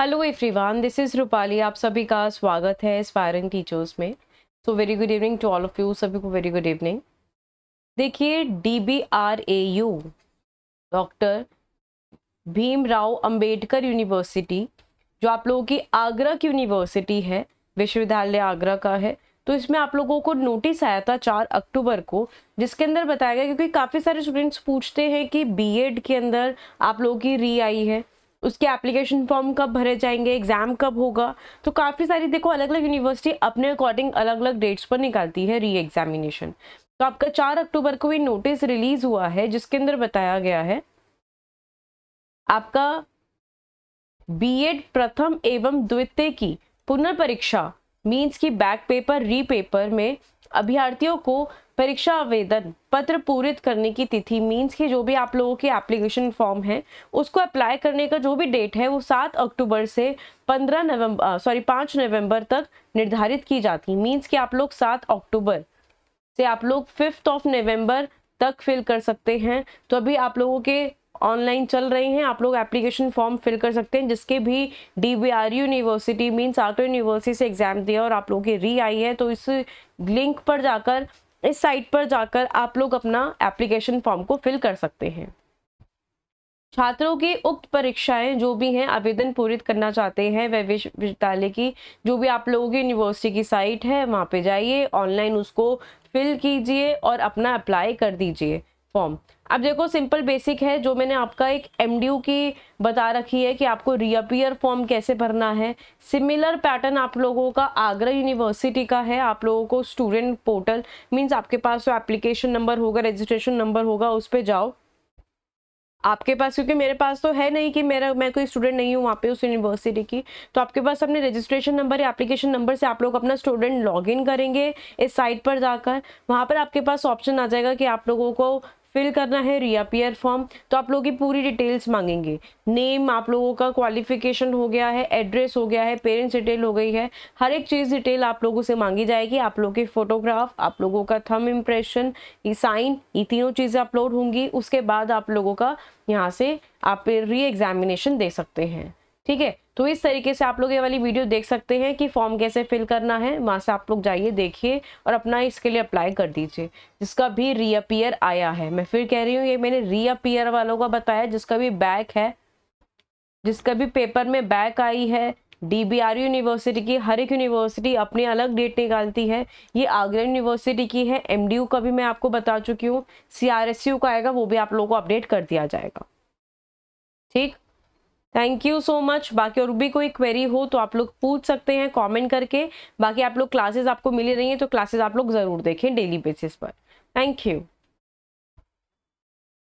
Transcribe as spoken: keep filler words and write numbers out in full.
Hello everyone, this is Rupali. आप सभी का स्वागत है एस्पायरिंग टीचर्स में। So very good evening to all of you, सभी को वेरी गुड इवनिंग। देखिए, D B R A U doctor Bhimrao Ambedkar university, जो आप लोगों की आगरा की यूनिवर्सिटी है, विश्वविद्यालय आगरा का है, तो इसमें आप लोगों को नोटिस आया था चार अक्टूबर को, जिसके अंदर बताया गया, क्योंकि काफ़ी सारे स्टूडेंट्स पूछते हैं कि बी एड के अंदर आप लोगों की री आई है, उसके एप्लीकेशन फॉर्म कब भरे जाएंगे, एग्ज़ाम कब होगा। तो काफ़ी सारी देखो अलग अलग यूनिवर्सिटी अपने अकॉर्डिंग अलग अलग डेट्स पर निकालती है री एग्जामिनेशन। तो आपका चार अक्टूबर को ये नोटिस रिलीज़ हुआ है, जिसके अंदर बताया गया है आपका बीएड प्रथम एवं द्वितीय की पुनर्परीक्षा मीन्स की बैक पेपर री पेपर में अभ्यर्थियों को परीक्षा आवेदन पत्र पूरित करने की तिथि मीन्स की जो भी आप लोगों के एप्लीकेशन फॉर्म है, उसको अप्लाई करने का जो भी डेट है वो सात अक्टूबर से पंद्रह नवंबर सॉरी पाँच नवंबर तक निर्धारित की जाती है। मीन्स कि आप लोग सात अक्टूबर से आप लोग फिफ्थ ऑफ नवंबर तक फिल कर सकते हैं। तो अभी आप लोगों के ऑनलाइन चल रहे हैं, आप लोग एप्लीकेशन फॉर्म फिल कर सकते हैं। जिसके भी D B R university means Agra university से एग्ज़ाम दिया और आप लोगों की री आई है, तो इस लिंक पर जाकर, इस साइट पर जाकर आप लोग अपना एप्लीकेशन फॉर्म को फिल कर सकते हैं। छात्रों की उक्त परीक्षाएं जो भी हैं आवेदन पूरित करना चाहते हैं, वह विश्वविद्यालय की जो भी आप लोगों की यूनिवर्सिटी की साइट है वहां पे जाइए, ऑनलाइन उसको फिल कीजिए और अपना अप्लाई कर दीजिए फॉर्म। अब देखो सिंपल बेसिक है, जो मैंने आपका एक एमडीयू की बता रखी है कि आपको रीअपियर फॉर्म कैसे भरना है। सिमिलर पैटर्न आप लोगों का आगरा यूनिवर्सिटी का है। आप लोगों को स्टूडेंट पोर्टल मींस आपके पास जो एप्लीकेशन नंबर होगा, रजिस्ट्रेशन नंबर होगा, उस पर जाओ। आपके पास, क्योंकि मेरे पास तो है नहीं कि मेरा मैं कोई स्टूडेंट नहीं हूँ वहाँ पे उस यूनिवर्सिटी की, तो आपके पास अपने रजिस्ट्रेशन नंबर या एप्लीकेशन नंबर से आप लोग अपना स्टूडेंट लॉगिन करेंगे इस साइट पर जाकर। वहाँ पर आपके पास ऑप्शन आ जाएगा कि आप लोगों को फिल करना है रीअपियर फॉर्म। तो आप लोगों की पूरी डिटेल्स मांगेंगे, नेम, आप लोगों का क्वालिफिकेशन हो गया है, एड्रेस हो गया है, पेरेंट्स डिटेल हो गई है, हर एक चीज़ डिटेल आप लोगों से मांगी जाएगी। आप लोगों के फोटोग्राफ, आप लोगों का थंब इम्प्रेशन, ई साइन, ये तीनों चीज़ें अपलोड होंगी। उसके बाद आप लोगों का यहाँ से आप री एग्जामिनेशन दे सकते हैं। ठीक है, तो इस तरीके से आप लोग ये वाली वीडियो देख सकते हैं कि फॉर्म कैसे फिल करना है। वहाँ से आप लोग जाइए, देखिए और अपना इसके लिए अप्लाई कर दीजिए। जिसका भी रीअपियर आया है, मैं फिर कह रही हूँ, ये मैंने रीअपियर वालों का बताया। जिसका भी बैक है, जिसका भी पेपर में बैक आई है, डीबीआर यूनिवर्सिटी की, हर एक यूनिवर्सिटी अपनी अलग डेट निकालती है। ये आगरा यूनिवर्सिटी की है, एमडीयू का भी मैं आपको बता चुकी हूँ, सीआरएसयू का आएगा, वो भी आप लोगों को अपडेट कर दिया जाएगा। ठीक, थैंक यू सो मच। बाकी और भी कोई क्वेरी हो तो आप लोग पूछ सकते हैं कमेंट करके। बाकी आप लोग क्लासेस आपको मिल रही हैं, तो क्लासेस आप लोग ज़रूर देखें डेली बेसिस पर। Thank you.